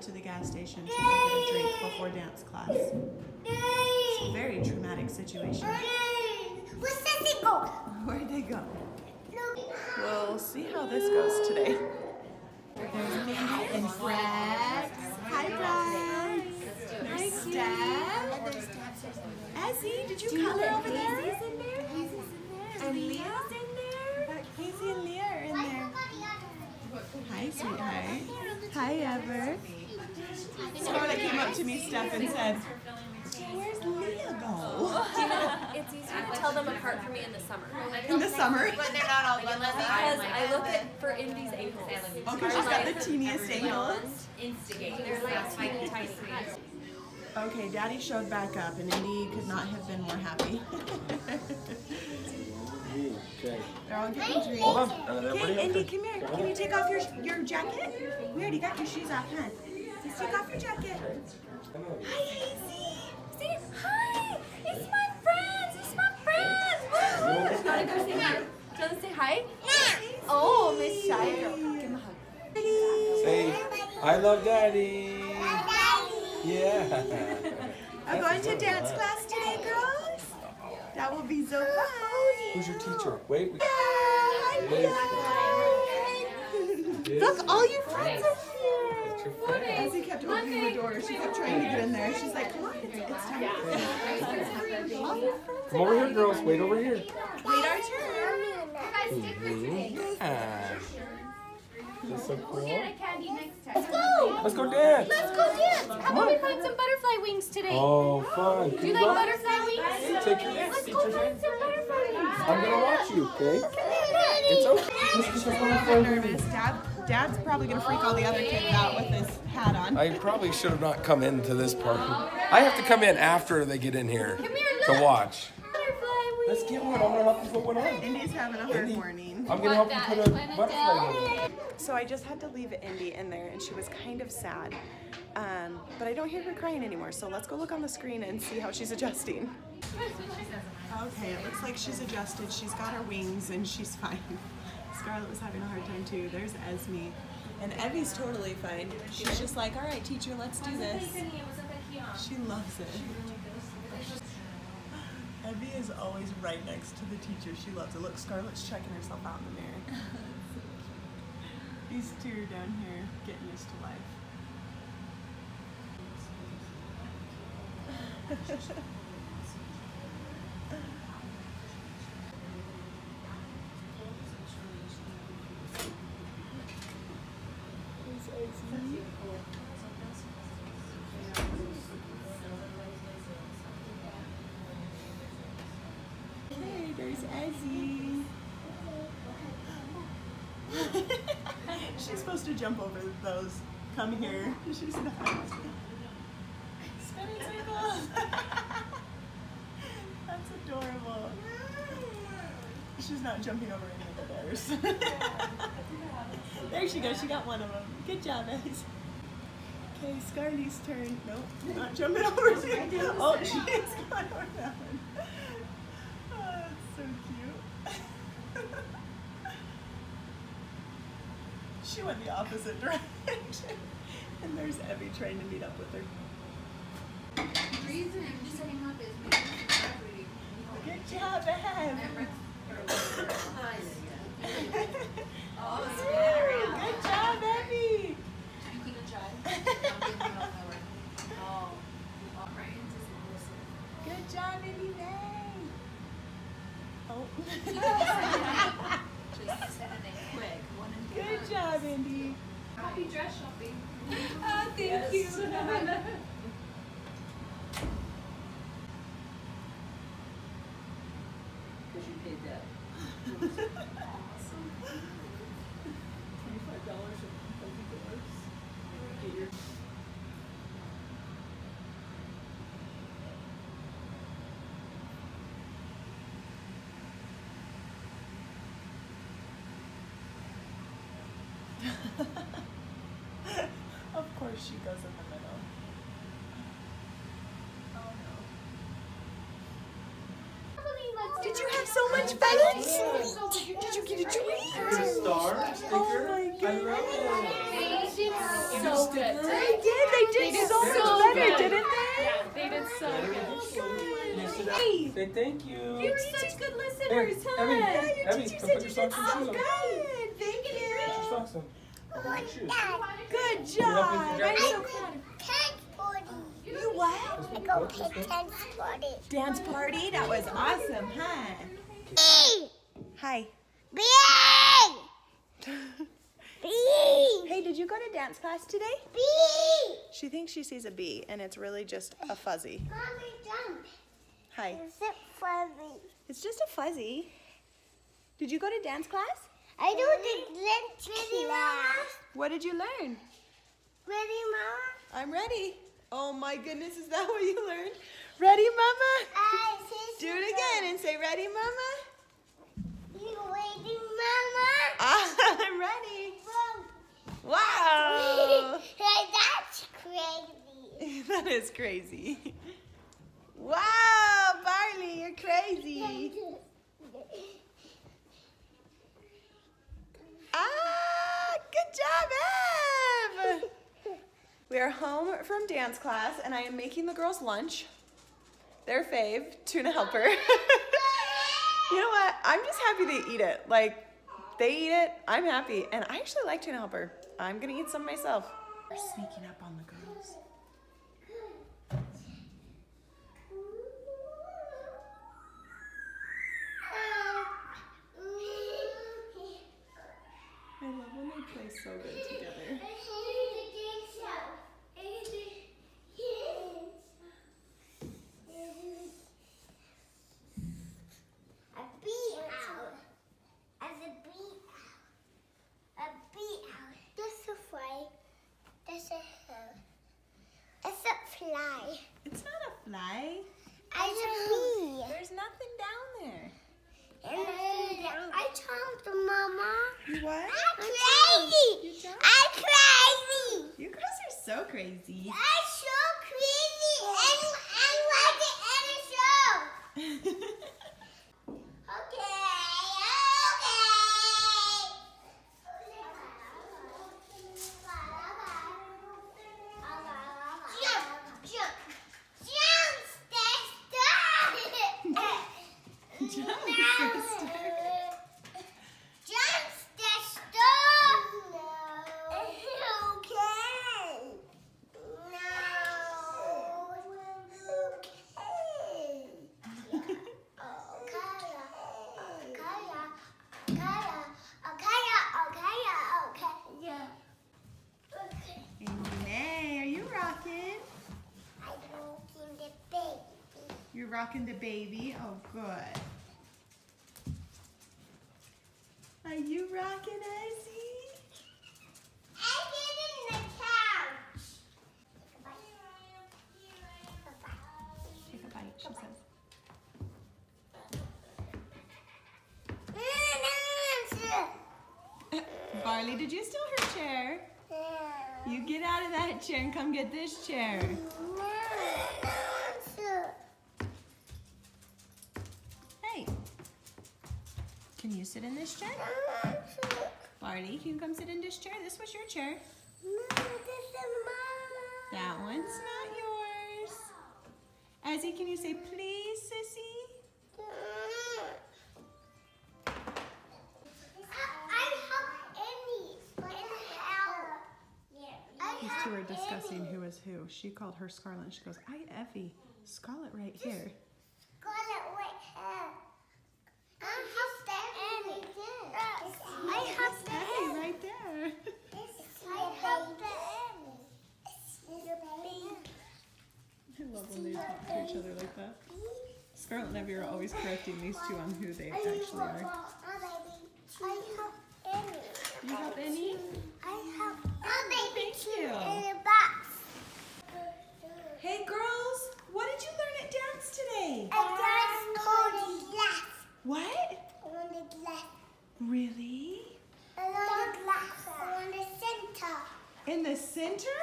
off to the gas station to go get a drink before dance class. It's a very traumatic situation. Where's Daddy go? Where'd they go? We'll see how this goes today. There's Mindy and Brax. Hi, Brax. There's Steph. Essie, did you come over there? Daisy's in there. And Leah's in there. Casey and Leah are in there. Hi, sweetheart. Hi, Ever. Scarlett came up to me, Steph, and said, "Where's Leah go?" It's easier to tell them apart from me in the summer. In the summer? But they're not all one level. Because I look at for Indie's ankles. Oh, because she's got the teeniest ankles? Instigate. They're like tiny, tiny. Okay, Daddy showed back up, and Indie could not have been more happy. Okay. They're all getting drinks. Okay, Indie, come here. Can you take off your jacket? We already got your shoes off, huh? Just take off your jacket. Hi, Hazy. Say hi. It's my friends. It's my friends. Woo! Gotta go say hi. Do you want to say hi? Yeah. Oh, Miss Shy Girl. Give him a hug. Say, I love Daddy. Yeah. I'm going to dance class today, girls. That will be so fun. Who's your teacher? Wait. Look, all your friends are here. Essie kept opening the door. She kept trying to get in there. She's like, come on, it's time. Come over here, girls. Wait over here. Wait our turn. Yeah. That's so cool. We'll get a candy next time. Let's go! Let's go dance! Let's go dance! How about we find some butterfly wings today? Oh, fun. Do you like butterfly wings? Take your Let's go find some butterfly wings. I'm going to watch you, okay? It's okay. I'm nervous. Dad's probably going to freak all the other kids out with this hat on. I probably should have not come into this party. I have to come in after they get in here to watch. Let's get one. I'm going to have to put one on. Indie's having a hard morning. I'm going to help you put a butterfly on. So I just had to leave Indie in there, and she was kind of sad. But I don't hear her crying anymore, so let's go look on the screen and see how she's adjusting. Okay, it looks like she's adjusted. She's got her wings, and she's fine. Scarlett was having a hard time, too. There's Esme. And Evie's totally fine. She's just like, all right, teacher, let's do this. She loves it. Evie is always right next to the teacher. She loves it. Look, Scarlett's checking herself out in the mirror. These two are down here getting used to life. There's Ezzy. She's supposed to jump over those. Come here. She's not. Spinning tables. That's adorable. She's not jumping over any of the bears. There she goes. She got one of them. Good job, Ez. Okay, Scarlett's turn. Nope, not jumping over. Oh, she's gone over that one. She went the opposite direction. And there's Evie trying to meet up with her. The reason I'm just setting up is maybe she's graduating. Good job, Evie. Good job, Evie. Good job, Evie. Oh. Just standing quick. Good job, Indie. Happy dress shopping. Oh, thank you. Because you paid that. Awesome. $25 at $20. Get your. Of course she goes in the middle. Oh no. Did you have so much fun? Did you get a treat? There's a star sticker. Oh my God. so good. They did so much better, didn't they? Yeah, they did so good. Oh, say thank you. You were such good listeners, huh? Your teacher said you did so good. Thank you. Good job. I'm so proud of you. You what? We go to dance party. Dance party? That was awesome, huh? Hi. Bee! Bee! Hey, did you go to dance class today? Bee! She thinks she sees a bee, and it's really just a fuzzy. Mommy, jump. Hi. Is it fuzzy? It's just a fuzzy. Did you go to dance class? I do the dance class. What did you learn? Ready, Mama? I'm ready. Oh my goodness, is that what you learned? Ready, Mama? Do it again and say, ready, Mama? You ready, Mama? I'm ready. Whoa. Wow. That's crazy. That is crazy. Wow, Barley, you're crazy. Ah, good job, Ev. We are home from dance class, and I am making the girls lunch. Their fave, Tuna Helper. You know what? I'm just happy they eat it. Like, they eat it, I'm happy. And I actually like Tuna Helper. I'm gonna eat some myself. We're sneaking up on the girls. I love when they play so good together. It's not a fly. It's a bee. There's nothing down there. I jumped, Mama. You what? I'm crazy. You guys are so crazy. I'm so crazy. I like it in a show. You're rocking the baby? Oh, good. Are you rocking, Esme? I get in the couch. Take a bite. She says. Barley, did you steal her chair? Yeah. You get out of that chair and come get this chair. Can you sit in this chair? Barley, can you come sit in this chair? This was your chair. No, this is mine. That one's not yours. Essie, can you say please, sissy? These two are discussing who is who. She called her Scarlett and she goes, I, Evie. Scarlett right here. Scarlett right here. I love when they talk to each other like that. Scarlett and Evie are always correcting these two on who they actually are. You help Indie? I help Indie. Thank you. Hey girls, what did you learn at dance today? A dance party. What? Really? In the center. In the center?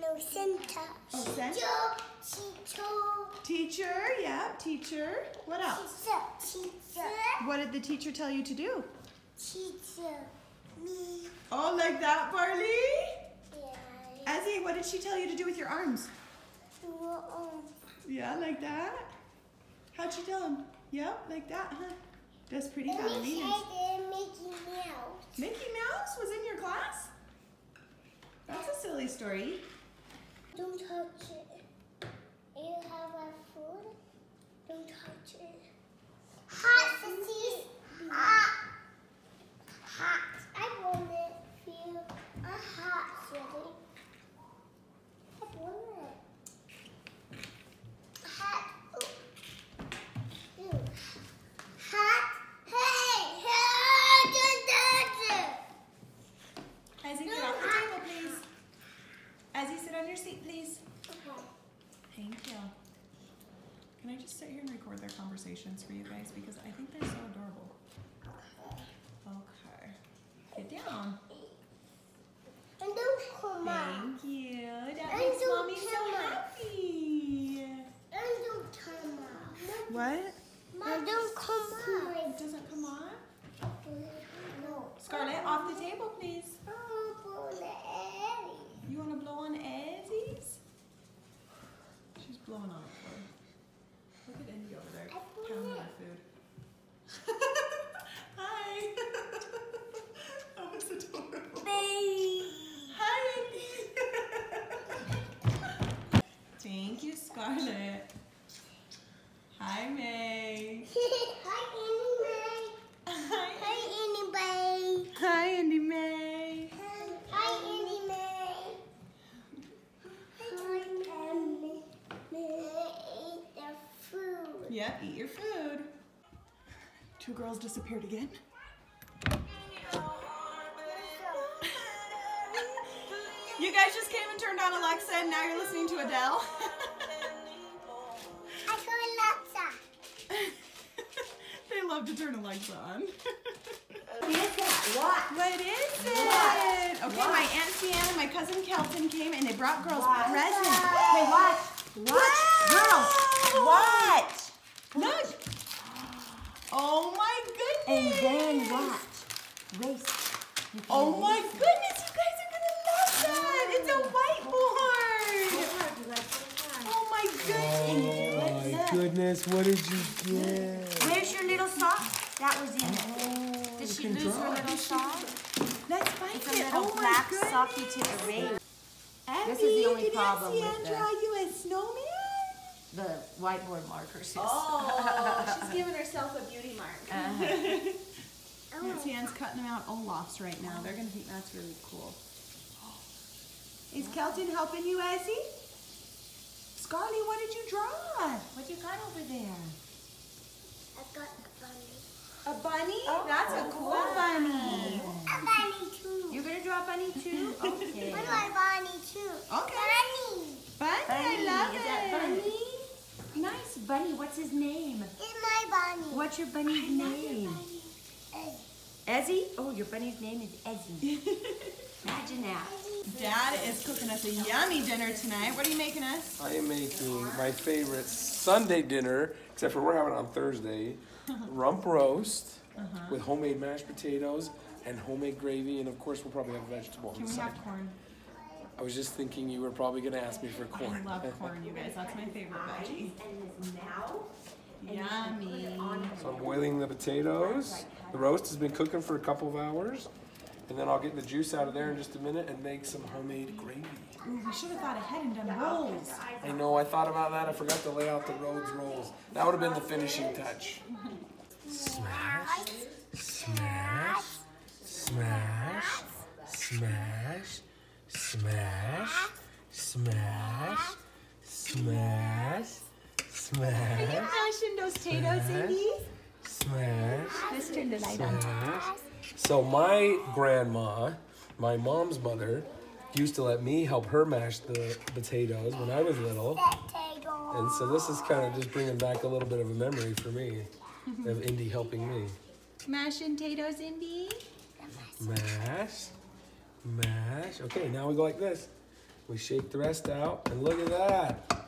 No, center. Oh, center? Teacher, yeah, teacher. What else? Teacher. What did the teacher tell you to do? Teacher. Me. Oh, like that, Barley? Yeah. Esme, what did she tell you to do with your arms? Yeah, like that? How'd she tell him? Yep, like that, huh? That's pretty ballerinas. Mickey Mouse. Mickey Mouse was in your class? That's a silly story. Don't touch it. You have our food. Don't touch it. Hot cookies. Hot. I want it for you. A hot cookie. I want it. For you guys, because I think they're so adorable. Okay, get down. And don't come on. Thank you. That and makes mommy so happy. And don't come on. What? Mom, don't come on. It doesn't come on? No. Scarlett, off the table, please. I want to blow on Eddie's. You want to blow on Eddie's? She's blowing on it. Look at Indie over there, pounding our food. Hi! That was adorable. Babe. Hi, Indie! Thank you, Scarlett. Hi, May. Hi, Indie May. Hi, Indie May. Hi, Indie May. Hi, Indie May. Hi, Indie May. Yeah, eat your food. Two girls disappeared again. You guys just came and turned on Alexa, and now you're listening to Adele. I heard Alexa. They love to turn Alexa on. What is that? What? What is it? What? Okay, what? My Aunt Sienna and my cousin Kelton came, and they brought girls presents. Hey, watch. Watch. Girls, watch. Look! Oh my goodness! And then watch. Race. Oh my goodness, you guys are gonna love that! It's a whiteboard! Oh my goodness! Oh my goodness, what did you get? Where's your little sock? That was in it. Oh, did she lose her little sock? Let's find it! Little oh black my socky to the rain. This is the only problem with this. You a snowman? The whiteboard markers. Oh, she's giving herself a beauty mark. Nancy's cutting them out Olaf's right now. They're going to think that's really cool. Is Kelton helping you, Essie? Scarley, what did you draw? What you got over there? I got a bunny. A bunny? Oh, that's a cool bunny. A bunny, too. You're going to draw a bunny, too? Okay. I want a bunny, too. Okay. Bunny. Bunny, I love it. Is that bunny? Nice bunny. What's his name? It's my bunny. What's your bunny's name? Ezzy? Oh, your bunny's name is Ezzy. Imagine that. Dad is cooking us a yummy dinner tonight. What are you making us? I am making my favorite Sunday dinner, except for we're having it on Thursday. Rump roast with homemade mashed potatoes and homemade gravy, and of course we'll probably have vegetable on the side. Can we have corn? I was just thinking you were probably going to ask me for corn. I love corn, you guys. That's my favorite veggie. Yummy. So I'm boiling the potatoes. The roast has been cooking for a couple of hours. And then I'll get the juice out of there in just a minute and make some homemade gravy. Ooh, we should have thought ahead and done rolls. I know. I thought about that. I forgot to lay out the rolls. That would have been the finishing touch. Smash. Smash. Smash. Smash. Smash, smash, smash, smash. Are you smashing those potatoes, Evie? Smash. Let's turn the light on. So my grandma, my mom's mother, used to let me help her mash the potatoes when I was little. And so this is kind of just bringing back a little bit of a memory for me of Indie helping me. Smashing potatoes, Indie. Mash. Mash. Okay, now we go like this. We shake the rest out, and look at that.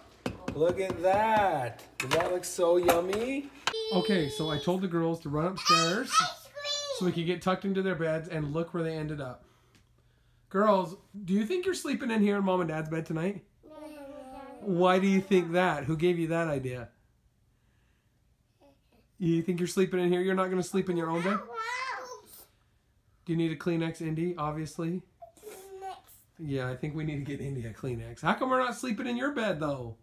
Look at that. Does that look so yummy? Okay, so I told the girls to run upstairs. Ice cream. so we could get tucked into their beds, and look where they ended up. Girls, do you think you're sleeping in here in Mom and Dad's bed tonight? No. Why do you think that? Who gave you that idea? You think you're sleeping in here? You're not going to sleep in your own bed? Do you need a Kleenex, Indy? Obviously. Yeah, I think we need to get Indy a Kleenex. How come we're not sleeping in your bed, though?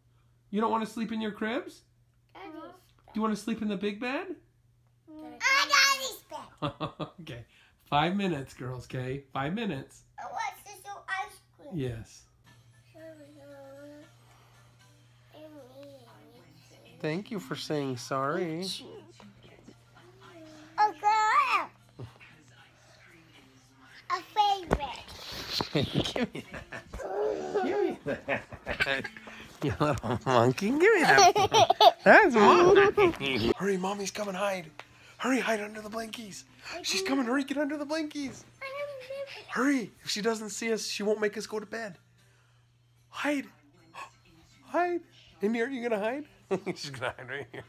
You don't want to sleep in your cribs? Daddy's bed. Do you want to sleep in the big bed? Daddy's bed. Okay. 5 minutes, girls, okay? 5 minutes. I want to do ice cream. Yes. Thank you for saying sorry. Oh, girl. A favorite. Give me that. Give me that. You little monkey. Give me that. That's monkey. Hurry, Mommy's coming. Hide. Hurry, hide under the blankies. She's coming. Hurry, get under the blankies. Hurry. If she doesn't see us, she won't make us go to bed. Hide. Hide. Indy, are you going to hide? She's gonna hide right here.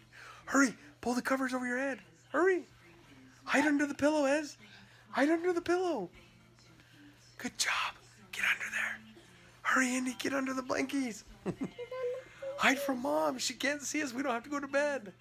Hurry! Pull the covers over your head. Hurry! Hide under the pillow, Ez. Hide under the pillow. Good job. Get under there. Hurry, Indy. Get under the blankies. Hide from Mom. She can't see us. We don't have to go to bed.